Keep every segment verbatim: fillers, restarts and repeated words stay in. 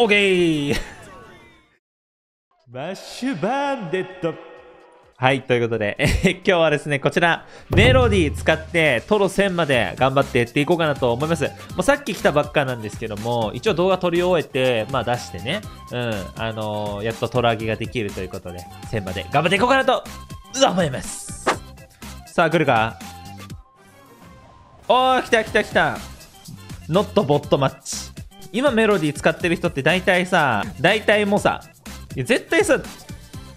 オーケーマッシュバンデット。はい、ということで、えー、今日はですね、こちら、メロディー使って、トロせんまで頑張ってやっていこうかなと思います。もうさっき来たばっかなんですけども、一応動画撮り終えて、まあ出してね、うん、あのー、やっとトロ上げができるということで、せんまで頑張っていこうかなと、思います。さあ、来るか？おー、来た来た来た。ノットボットマッチ。今メロディー使ってる人って大体さ、大体もさ、いや絶対さ、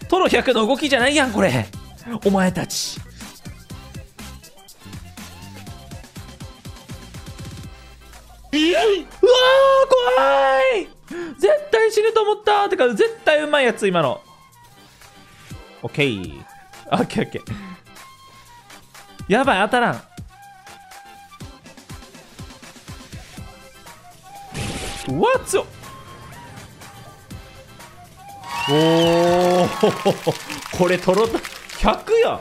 トロひゃくの動きじゃないやんこれ。お前たちうわー怖い、絶対死ぬと思った。てか絶対うまいやつ今の。オッケーオッケーオッケー。やばい当たらん。うわっつよ。おーこれトロひゃくや。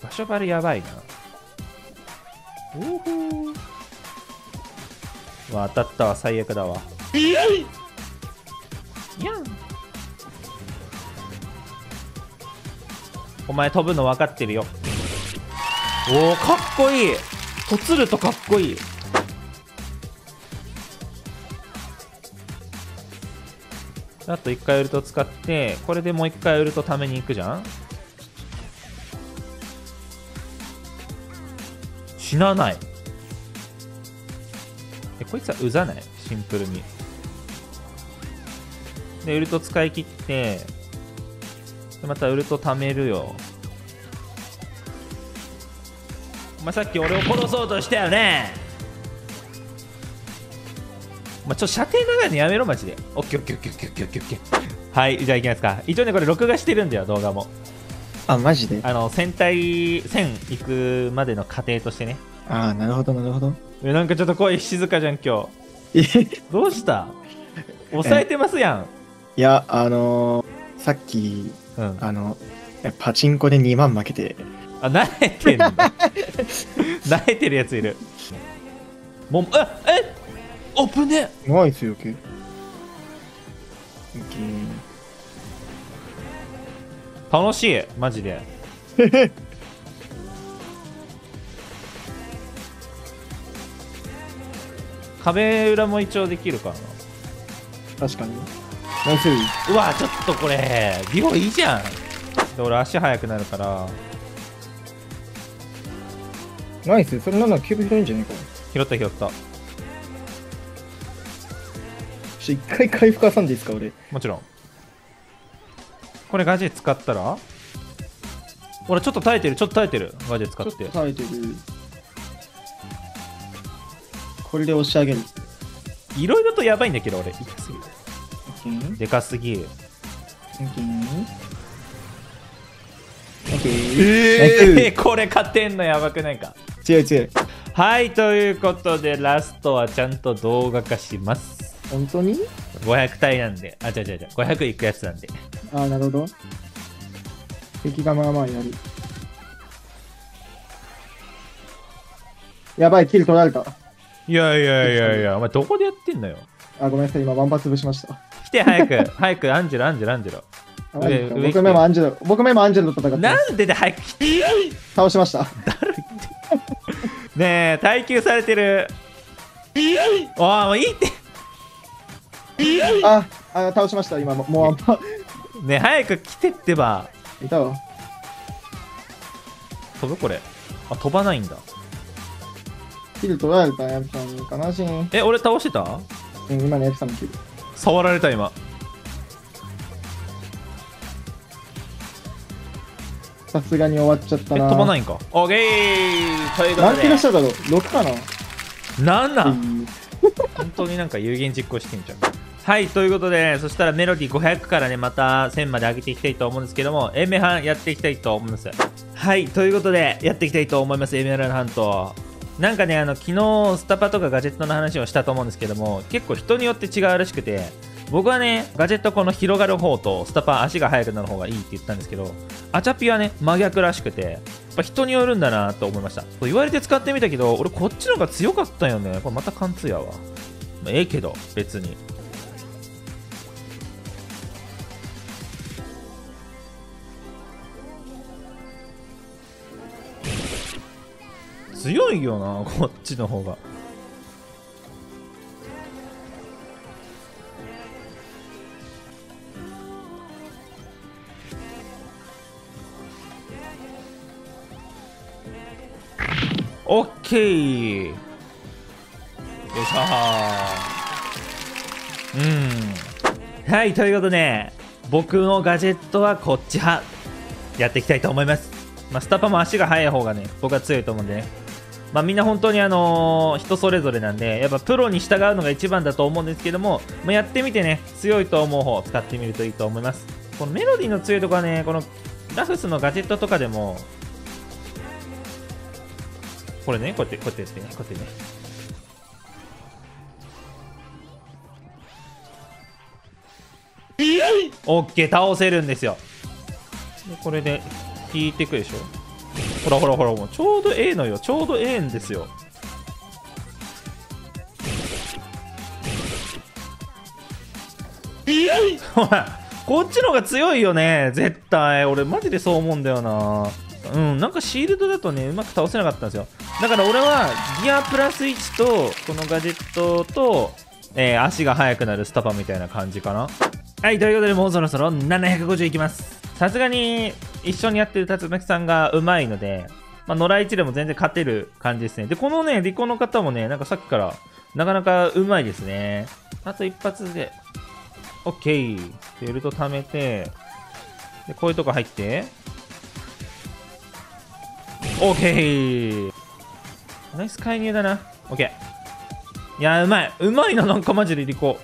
場所バレやばいな。おー当たったわ。最悪だわ。いやんお前飛ぶの分かってるよ。おおかっこいい。とつるとかっこいい。あといっかいウルト使って、これでもういっかいウルトために行くじゃん。死なない。え、こいつはうざない？シンプルに。で、ウルト使い切って、またウルトためるよ。お前さっき俺を殺そうとしたよね。まあ、ちょっと射程長いのやめろマジで。オッケーオッケーオッケーオッケーオッケーオッケー。はい、じゃあいきますか。一応ねこれ録画してるんだよ動画も。あマジで、あの戦隊戦行くまでの過程としてね。ああなるほどなるほど。えなんかちょっと声静かじゃん今日。どうした抑えてますやん。いやあのー、さっき、うん、あのパチンコでにまん負けて。あ慣れてんだ慣れてるやついるもう。あえオープンで怖いっすよ、OK。楽しい、マジで。壁裏も一応できるからな。確かに。ナイス。うわ、ちょっとこれ、リオいいじゃん。で俺、足速くなるから。ナイス、それならキューブ拾えるんじゃねえか。拾った、拾った。一回回復挟んでいいですか俺。もちろん。これガジェ使ったら俺ちょっと耐えてるちょっと耐えてるガジェ使ってちょっと耐えてる。これで押し上げる。いろいろとやばいんだけど俺いかすぎる。でかすぎる。ええー、これ勝てんのやばくないか。強い強い。はいということでラストはちゃんと動画化します。本当にごひゃく体なんで、あ、違う違う違う、ごひゃくいくやつなんで。ああ、なるほど。敵がまあまあやる。やばい、キル取られた。いやいやいやいや、お前どこでやってんのよ。あ、ごめんなさい、今、ワンパ潰しました。来て、早く、早く、アンジェロ、アンジェロ、アンジェロ。僕目もアンジェロ、僕目もアンジェロと戦って。なんでで、早く来て。倒しました。誰言ってねえ、耐久されてる。ああ、もういいって。あ、あ倒しました今ももうワンパね早く来てってば。いたわ。飛ぶこれ。あ飛ばないんだ。キル取られたヤブさんに悲しい。え俺倒してた？うん今のヤブさんのキル。触られた今。さすがに終わっちゃったな。飛ばないんか。オーケー。何キルしただろう。ろくかな。なんなん。本当になんか有言実行してんじゃん。はいということで、そしたらメロディーごひゃくからねまたせんまで上げていきたいと思うんですけども、エメハンやっていきたいと思います。はいということでやっていきたいと思います。エメラルハントなんかね、あの昨日スタパとかガジェットの話をしたと思うんですけども、結構人によって違うらしくて、僕はねガジェットこの広がる方とスタパ足が速くなる方がいいって言ったんですけど、アチャピはね真逆らしくて、やっぱ人によるんだなと思いました。言われて使ってみたけど俺こっちの方が強かったよね。これまた貫通やわ。まあ、ええけど別に。強いよな、こっちの方が。オッケー、よいしょー。うん、はい、ということで僕のガジェットはこっち派やっていきたいと思います。まあ、スタパも足が速い方がね僕は強いと思うんでね、まあ、みんな本当にあのー、人それぞれなんで、やっぱプロに従うのが一番だと思うんですけども、まあ、やってみてね、強いと思う方を使ってみるといいと思います。このメロディーの強いとこはね、このラフスのガジェットとかでもこれね、こうやってこうやってやってね、こうやってね、オッケー、倒せるんですよ。でこれで引いていくでしょ。ほらほらほら、もうちょうどええのよ、ちょうどええんですよ。ほらこっちの方が強いよね絶対。俺マジでそう思うんだよな。うん、なんかシールドだとねうまく倒せなかったんですよ。だから俺はギアプラスいちとこのガジェットと、えー、足が速くなるスタパみたいな感じかな。はい、ということでもうそろそろななひゃくごじゅういきます。さすがに一緒にやってる竜巻さんがうまいので、まあ、野良一でも全然勝てる感じですね。でこのねリコの方もね、なんかさっきからなかなかうまいですね。あと一発で OK、 ベルト貯めて、でこういうとこ入って OK、 ナイス介入だな。 OK、 いやーうまいうまいな、なんかマジでリコ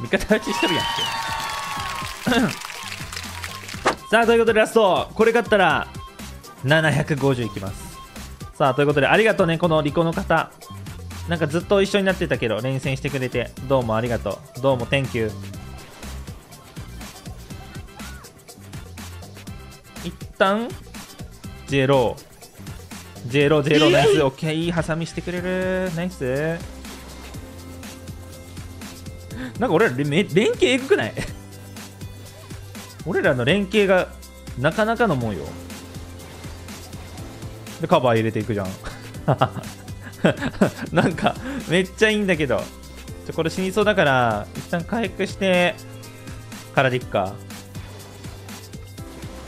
味方打ちしてるやんさあ、ということでラスト、これ勝ったらななひゃくごじゅういきます。さあ、ということでありがとうね、このリコの方。なんかずっと一緒になってたけど連戦してくれて、どうもありがとう、どうも Thank you。 一旦ジェロージェロージェローナイス、オッケー、いいハサミしてくれる、ナイス。なんか俺ら連携えぐくない俺らの連携がなかなかのもんよ。でカバー入れていくじゃんなんかめっちゃいいんだけど、ちょこれ死にそうだから一旦回復してからでいっか。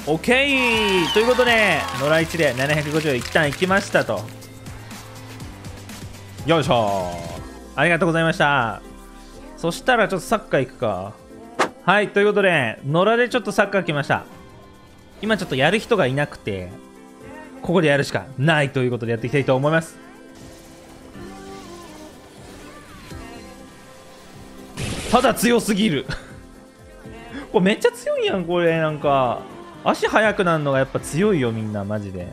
OK ということで野良一でななひゃくごじゅう一旦いきましたと。よいしょ、ありがとうございました。そしたらちょっとサッカー行くか。はい、ということで野良でちょっとサッカー来ました。今ちょっとやる人がいなくてここでやるしかないということでやっていきたいと思います。ただ強すぎるこれめっちゃ強いやん、これなんか足速くなるのがやっぱ強いよみんなマジで。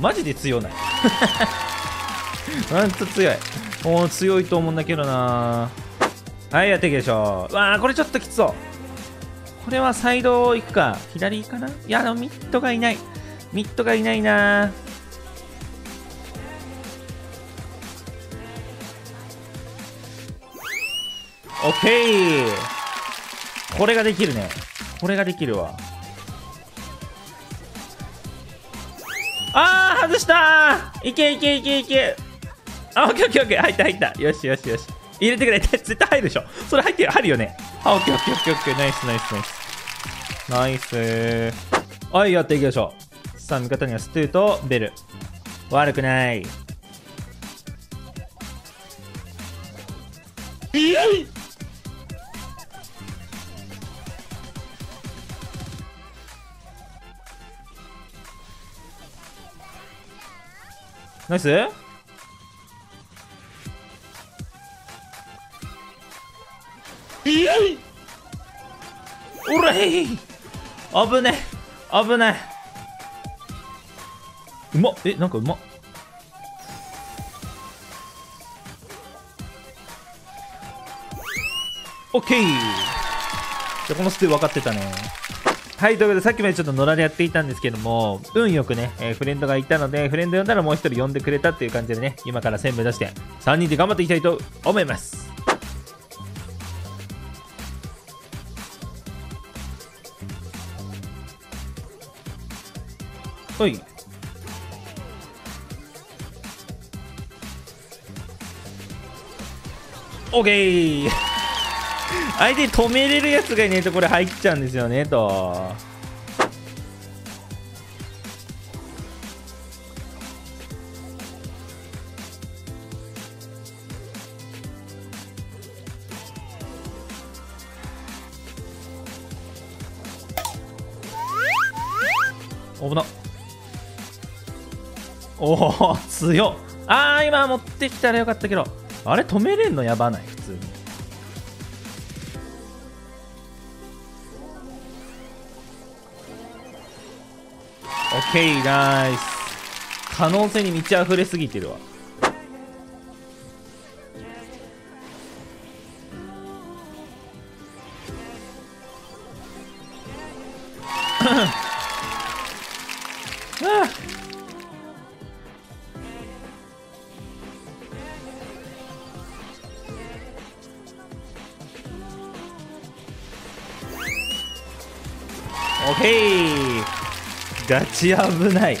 マジで強ないほんと強い、もう強いと思うんだけどな。はい、やっていくでしょう。わあ、これちょっときつそう。これはサイド行くか左かな。いやでもミッドがいない、ミッドがいないな。オッケー、これができるね、これができるわ。あー外したー、いけいけいけいけ、あ、オッケーオッケーオッケー、入った入った、よしよしよし、入れてくれ絶対入るでしょそれ、入ってる、入るよね。あ、オッケーオッケーオッケーオッケー、ナイスナイスナイスナイス。はい、やっていきましょう。さあ味方にはストゥーとベル、悪くない。ナイス、おらい、危ね危ね、うまっ、え、なんかうまっ、オッケー。このステー分かってたね。はい、ということでさっきまでちょっと野良でやっていたんですけども、運よくね、えー、フレンドがいたので、フレンド呼んだらもう一人呼んでくれたっていう感じでね、今からせん目指してさんにんで頑張っていきたいと思います。はい、オッケー。相手止めれるやつがいないとこれ入っちゃうんですよねと。危なっ。おお強っ。あー今持ってきたらよかったけど、あれ止めれんのやばない？普通に。オッケーナイス。可能性に満ち溢れすぎてるわ。オッケー、ガチ危ない。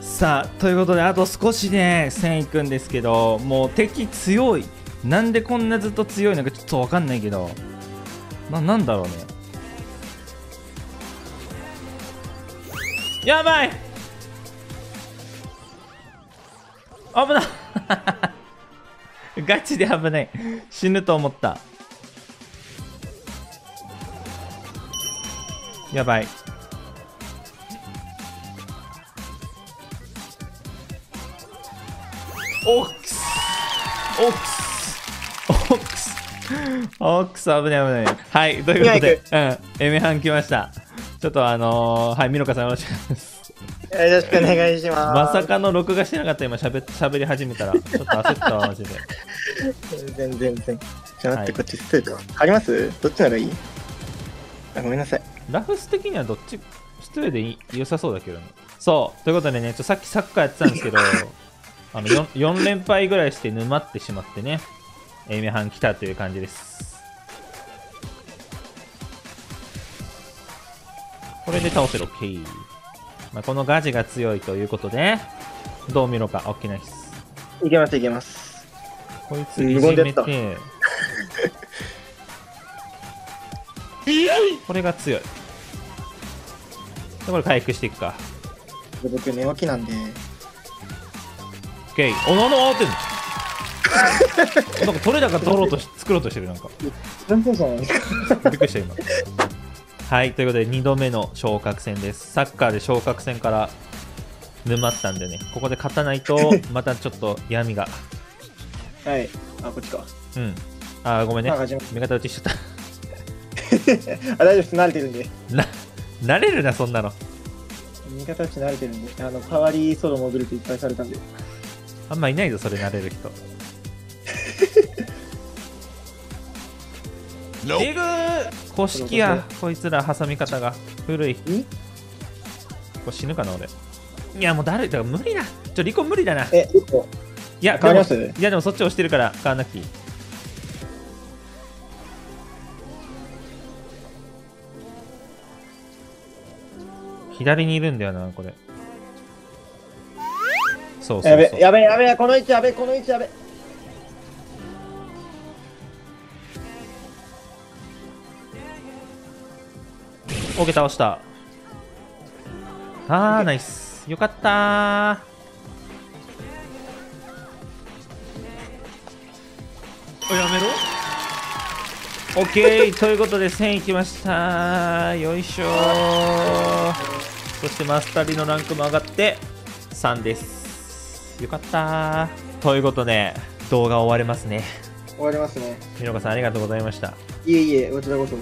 さあということで、あと少しね線いくんですけど、もう敵強い。なんでこんなずっと強いのかちょっと分かんないけど、な、なんだろうね。やばい、危ない。ガチで危ない。死ぬと思った。やばい。オックスオックスオックスオックス、危ない危ない。はい、ということで、うん、エミハン来ました。ちょっとあのー、はい、ミノカさんよろしくお願いします。よろしくお願いします。まさかの録画してなかった。今しゃべ、しゃべり始めたらちょっと焦ったわマジで。全然全然。じゃあ待って、はい、こっちストレートあります？どっちならいい？あ、ごめんなさい。ラフス的にはどっちストレーでい良さそうだけどね。そうということでね、ちょさっきサッカーやってたんですけど、あの 4, 4連敗ぐらいして沼ってしまってね、エミハン来たという感じです。これで倒せる。 OK、まあ、このガジが強いということでどう見ろか。 OK ナイス。いけますいけます。こいついじめてこれが強い。これ回復していくか。僕寝起きなんで。オッケー。おののってんの。なんか取れ高取ろうとし作ろうとしてる。なんか全然じゃないですか。びっくりした今。はいということでにどめの昇格戦です。サッカーで昇格戦から沼ったんでね、ここで勝たないとまたちょっと闇が。はい。あ、こっちか。うん。あ、ごめんね。味方打ちしちゃった。あ、大丈夫です。慣れてるんで。な。慣れるなそんなの。味方たち慣れてるんで、あの代わりソロモビルっていっぱいされたんで。あんまいないぞそれ慣れる人。えぐー。古式やこいつら挟み方が古い。これ死ぬかな俺。いやもう誰だから無理だ。ちょリコ無理だな。え、リコ。いや変わりますね。いやでもそっち押してるから変わんなくていい。左にいるんだよなこれ。そうそうそう、やべやべやべ、この位置やべ、この位置やべ。オーケー倒した。あーナイス、よかったー。やめろ。オッケー。ということでせんいきましたー。よいしょー。そしてマスタリのランクも上がってさんです。よかったー。ということで動画終われますね。終わりますね。ミノカさんありがとうございました。いえいえ、こちらこそ。い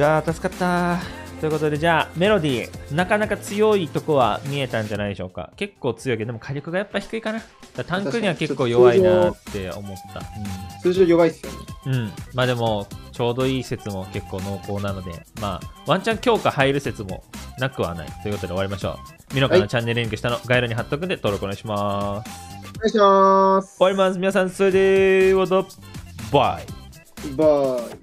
やー助かったー。ということでじゃあメロディー、なかなか強いとこは見えたんじゃないでしょうか。結構強いけど、でも火力がやっぱ低いかな。だからタンクには結構弱いなーって思った。通常弱いっすよね。うん、まあでもちょうどいい説も結構濃厚なので、まあ、ワンチャン強化入る説もなくはないということで終わりましょう。ミノカのチャンネルリンク下の概要に貼っとくんで登録お願いします。お願いします。終わります。皆さん、それではバイバイ。